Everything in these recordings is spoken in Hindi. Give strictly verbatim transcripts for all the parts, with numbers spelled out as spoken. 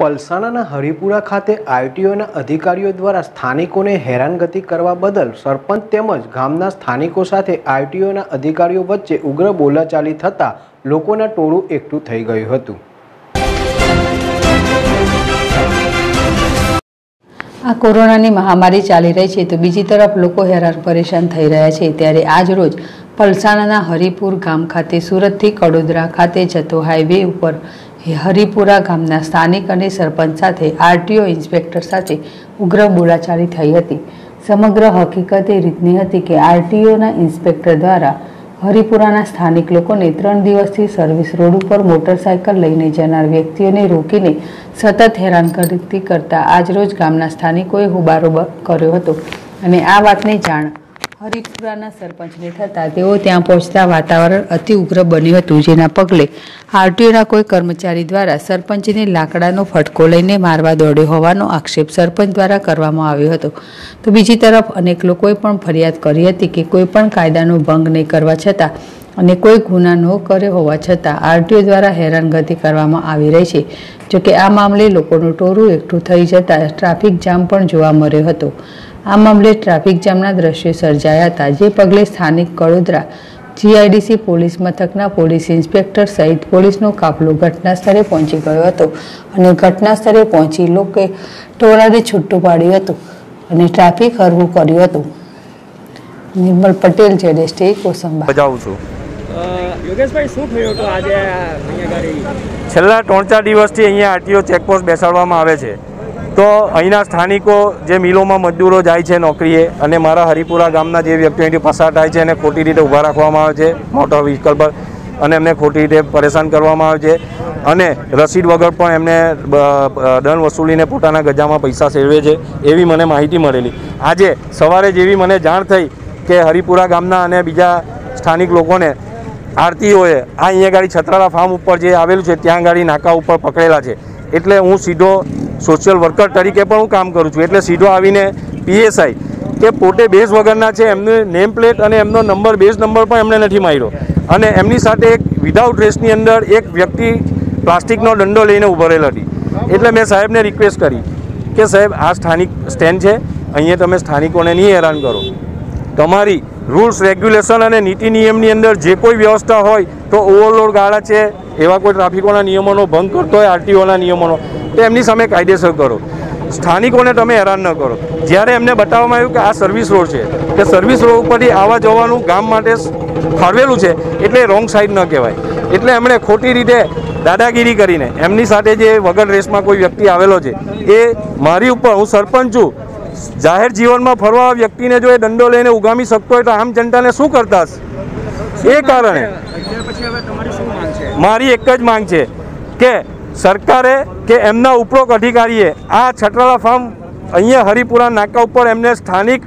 पलसाणाना हरिपुरा खाते आरटीओ ना अधिकारीओ द्वारा स्थानिकोने હેરાનગતિ કરવા બદલ સરપંચ તેમજ ગામના સ્થાનિકો સાથે આરટીઓ ના અધિકારીઓ વચ્ચે ઉગ્ર બોલાચાલી થતા લોકોના ટોળું એકઠું થઈ ગયું હતું। आ कोरोना की महामारी चाली रही है तो बीजी तरफ लोग हैरान परेशान थी रहा है। त्यारे आज रोज पलसाणाना हरिपुर गाम खाते सूरतथी कड़ोदरा खाते जतो हाईवे पर हरिपुरा गामना स्थानिक अने सरपंच साथ आरटीओ इंस्पेक्टर साथ उग्र बोलाचाली थी हती। समग्र हकीकत ए रीतनी हती कि आरटीओ ना इंस्पेक्टर द्वारा हरिपुराना स्थानिक लोकोने त्रण दिवसथी सर्विस रोड पर मोटरसाइकल लईने जनार व्यक्तिओने रोकीने सतत हैरानगति करता आज रोज गामना स्थानिकोए होबारो कर्यो हतो अने आ वातनी जाण हरिपुराना सरपंचने थता तेओ त्यां पहोंचता वातावरण अति उग्र बन्युं हतुं, जेना पगले आरटीओना कोई कर्मचारी द्वारा सरपंचने लाकडानो फटको लईने मारवा दौड्यो होवानो आक्षेप सरपंच द्वारा करवामां आव्यो हतो। तो बीजी तरफ अनेक लोकोए पण फरियाद करी हती कि कोईपण कायदानो भंग नहीं करवा छतां अने कोई गुना न कर्यो होवा छतां आरटीओ द्वारा हैरानगति करवामां आवी रही छे। जो कि आ मामले लोकोनुं टोळुं एकठुं थई जतां ट्राफिक जाम पण जोवा मळ्यो हतो। आ मामले ट्राफिक जामना दृश्य सर्जाया था, जे पगले स्थानिक कड़ोदरा जीआईडीसी पोलिस मथकना पोलिस इंस्पेक्टर सहित पोलिसनो काफलो घटनास्थले पहुंची गयो हतो अने घटनास्थले पहुंची लोके टोळाने छूटू पाड्यो हतो अने ट्राफिक हरवो कर्यो हतो। निर्मल पटेल जेडेस्टे कोसंबा बजाऊ छु। योगेश भाई શું થયો તો આજે અહીંયા ગાડી છેલ્લા ત્રણ ચાર દિવસથી અહીંયા આરટીઓ ચેકપોસ્ટ બેસાડવામાં આવે છે। तो अहींना स्थानिकों जे मिलों में मजदूरों जाए छे नौकरीए अने मारा हरिपुरा गामना जे व्यक्तिओ पसार थाय छे अने खोटी रीते ऊभा राखवामां आवे छे मोटर व्हीकल पर अने एमने खोटी रीते परेशान करवामां आवे छे अने रसीद वगर पण एमने दंड वसूलीने पोताना गजामां पैसा सेरवे छे एवी मने माहिती मळेली। आजे सवारे जेवी मने जाण थई के हरिपुरा गामना अने बीजा स्थानिक लोकोने आरटीओए आ अहींया गाड़ी छत्राला फार्म उपर जे आवेलुं छे त्यां गाड़ी नाका उपर पकड़ेला छे। एटले हूँ सीधो सोशियल वर्कर तरीके पर हूँ काम करूँ छूँ, एटले सीधो आवीने पीएसआई के पोते बेस वगरना छे एमने नेम प्लेट अने एमनो नंबर बेस नंबर पर एमने नथी मार्यो अने एमनी साथे एक विदाउट रेसनी अंदर एक व्यक्ति प्लास्टिकनो दंडो लईने ऊभो रहेल हती। एटले मैं साहेबने रिक्वेस्ट करी के साहेब आ स्थानिक स्टेन्ड छे, अहींया तमे स्थानिकोने नहीं हैरान करो, तमारी रूल्स रेग्युलेशन अने नीति नियमनी अंदर जे कोई व्यवस्था होय तो ओवरलोड गाड़ा छे एवा कोई ट्राफिकोना नियमोनो भंग करतो होय आरटीओना नियमोनो तो एमनी सामे कायदेसर करो, स्थानिकोने तमे हैरान न करो। ज्यारे एमने बताववामां आव्युं के आ सर्विस रोड छे के सर्विस रोड उपरथी आवा जवानुं गाम माटे ફાળવેલું છે એટલે રોંગ સાઈડ ન કહેવાય, એટલે એમણે ખોટી રીતે દાદાગીરી કરીને એમની સાથે જે વગર રેસમાં કોઈ વ્યક્તિ આવેલો છે એ મારી ઉપર હું સરપંચ છું, જાહેર જીવનમાં ફરવા વ્યક્તિને જો એ દંડો લઈને ઉગામી શકતો હોય તો આમ જનતાને શું કરતા હશે? એ કારણે મારી એક જ માંગ છે કે સરકારે કે એમના ઉપરોક્ત અધિકારીએ આ છટરાલા ફાર્મ અહીંયા હરિપુરા નાકા ઉપર એમને સ્થાનિક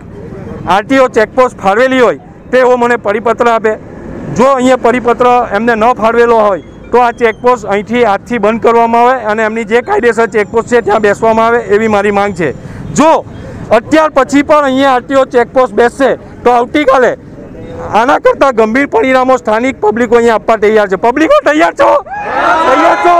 આરટીઓ ચેકપોસ્ટ ફાળવેલી હોય તે એવો મને પરિપત્ર આપે। જો અહીંયા પરિપત્ર એમને ન ફાળવેલો હોય તો આ ચેકપોસ્ટ અહીંથી આજથી બંધ કરવામાં આવે અને એમની જે કાયદેસર ચેકપોસ્ટ છે ત્યાં બેસવામાં આવે એવી મારી માંગ છે। જો અત્યાર પછી પણ અહીંયા આરટીઓ ચેકપોસ્ટ બેસશે તો આવતીકાલે આના કરતાં ગંભીર પરિણામો સ્થાનિક પબ્લિકો અહીંયા આપવા તૈયાર છે। પબ્લિકો તૈયાર છો? તૈયાર છો?